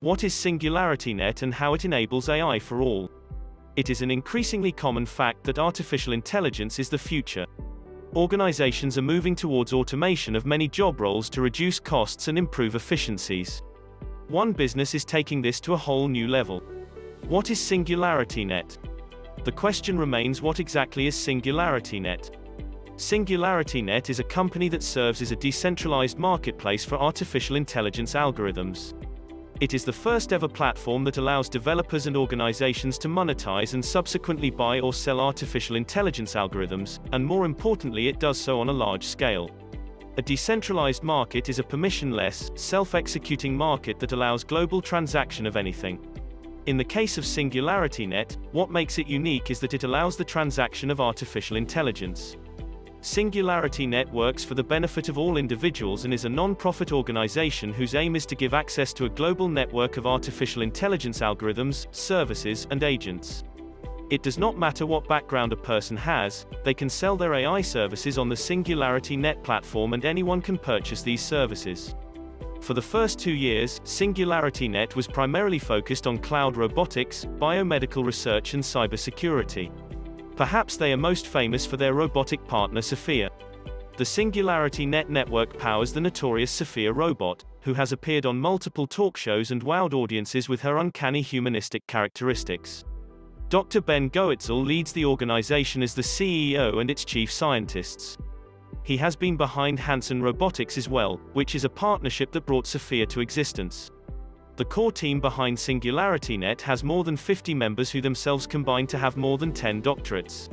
What is SingularityNET and how it enables AI for all? It is an increasingly common fact that artificial intelligence is the future. Organizations are moving towards automation of many job roles to reduce costs and improve efficiencies. One business is taking this to a whole new level. What is SingularityNET? The question remains, what exactly is SingularityNET? SingularityNET is a company that serves as a decentralized marketplace for artificial intelligence algorithms. It is the first ever platform that allows developers and organizations to monetize and subsequently buy or sell artificial intelligence algorithms, and more importantly, it does so on a large scale. A decentralized market is a permissionless, self-executing market that allows global transaction of anything. In the case of SingularityNET, what makes it unique is that it allows the transaction of artificial intelligence. SingularityNET works for the benefit of all individuals and is a non-profit organization whose aim is to give access to a global network of artificial intelligence algorithms, services, and agents. It does not matter what background a person has, they can sell their AI services on the SingularityNET platform and anyone can purchase these services. For the first 2 years, SingularityNET was primarily focused on cloud robotics, biomedical research and cybersecurity. Perhaps they are most famous for their robotic partner Sophia. The SingularityNET network powers the notorious Sophia robot, who has appeared on multiple talk shows and wowed audiences with her uncanny humanistic characteristics. Dr. Ben Goertzel leads the organization as the CEO and its chief scientists. He has been behind Hanson Robotics as well, which is a partnership that brought Sophia to existence. The core team behind SingularityNET has more than 50 members who themselves combine to have more than 10 doctorates.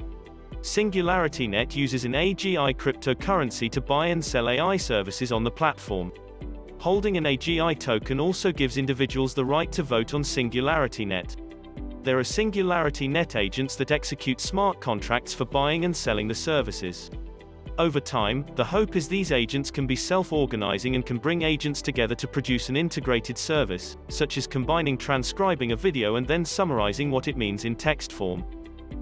SingularityNET uses an AGI cryptocurrency to buy and sell AI services on the platform. Holding an AGI token also gives individuals the right to vote on SingularityNET. There are SingularityNET agents that execute smart contracts for buying and selling the services. Over time, the hope is these agents can be self-organizing and can bring agents together to produce an integrated service, such as combining transcribing a video and then summarizing what it means in text form.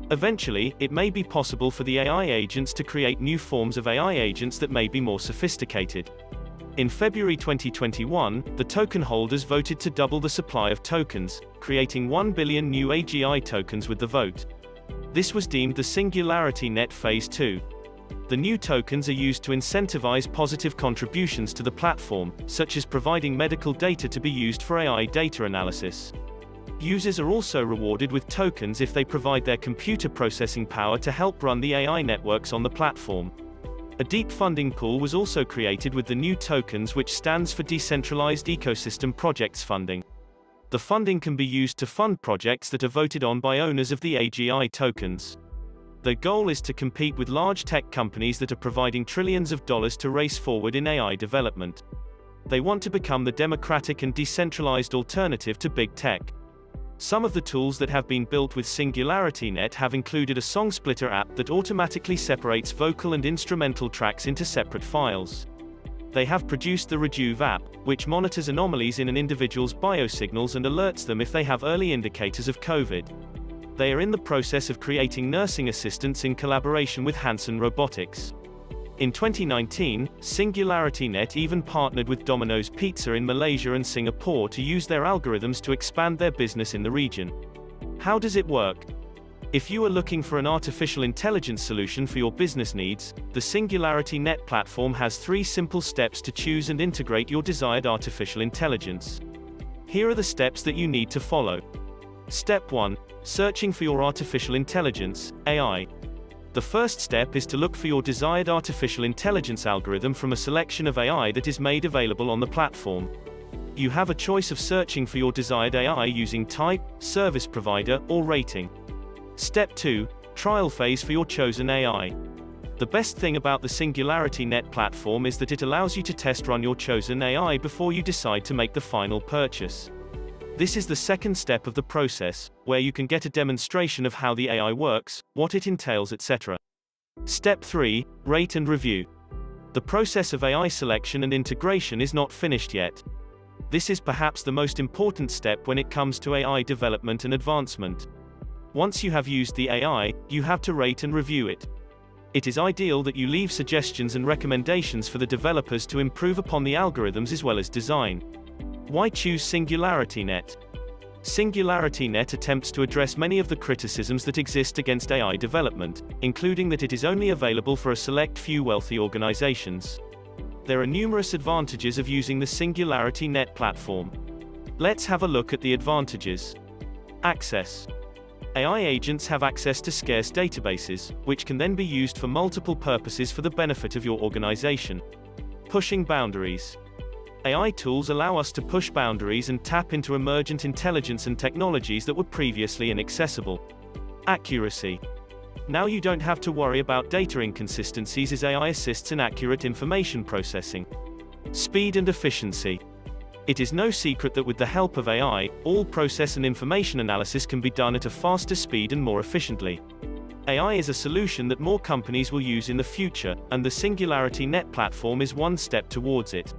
Eventually, it may be possible for the AI agents to create new forms of AI agents that may be more sophisticated. In February 2021, the token holders voted to double the supply of tokens, creating 1 billion new AGI tokens with the vote. This was deemed the SingularityNET Phase 2. The new tokens are used to incentivize positive contributions to the platform, such as providing medical data to be used for AI data analysis. Users are also rewarded with tokens if they provide their computer processing power to help run the AI networks on the platform. A deep funding pool was also created with the new tokens, which stands for Decentralized Ecosystem Projects Funding. The funding can be used to fund projects that are voted on by owners of the AGI tokens. The goal is to compete with large tech companies that are providing trillions of dollars to race forward in AI development. They want to become the democratic and decentralized alternative to big tech. Some of the tools that have been built with SingularityNET have included a song splitter app that automatically separates vocal and instrumental tracks into separate files. They have produced the Rejuve app, which monitors anomalies in an individual's biosignals and alerts them if they have early indicators of COVID. They are in the process of creating nursing assistants in collaboration with Hanson Robotics. In 2019, SingularityNET even partnered with Domino's Pizza in Malaysia and Singapore to use their algorithms to expand their business in the region. How does it work? If you are looking for an artificial intelligence solution for your business needs, the SingularityNET platform has 3 simple steps to choose and integrate your desired artificial intelligence. Here are the steps that you need to follow. Step 1. Searching for your artificial intelligence, AI. The first step is to look for your desired artificial intelligence algorithm from a selection of AI that is made available on the platform. You have a choice of searching for your desired AI using type, service provider, or rating. Step 2. Trial phase for your chosen AI. The best thing about the SingularityNET platform is that it allows you to test run your chosen AI before you decide to make the final purchase. This is the second step of the process, where you can get a demonstration of how the AI works, what it entails, etc. Step 3. Rate and review. The process of AI selection and integration is not finished yet. This is perhaps the most important step when it comes to AI development and advancement. Once you have used the AI, you have to rate and review it. It is ideal that you leave suggestions and recommendations for the developers to improve upon the algorithms as well as design. Why choose SingularityNET? SingularityNET attempts to address many of the criticisms that exist against AI development, including that it is only available for a select few wealthy organizations. There are numerous advantages of using the SingularityNET platform. Let's have a look at the advantages. Access. AI agents have access to scarce databases, which can then be used for multiple purposes for the benefit of your organization. Pushing boundaries. AI tools allow us to push boundaries and tap into emergent intelligence and technologies that were previously inaccessible. Accuracy. Now you don't have to worry about data inconsistencies as AI assists in accurate information processing. Speed and efficiency. It is no secret that with the help of AI, all process and information analysis can be done at a faster speed and more efficiently. AI is a solution that more companies will use in the future, and the SingularityNET platform is one step towards it.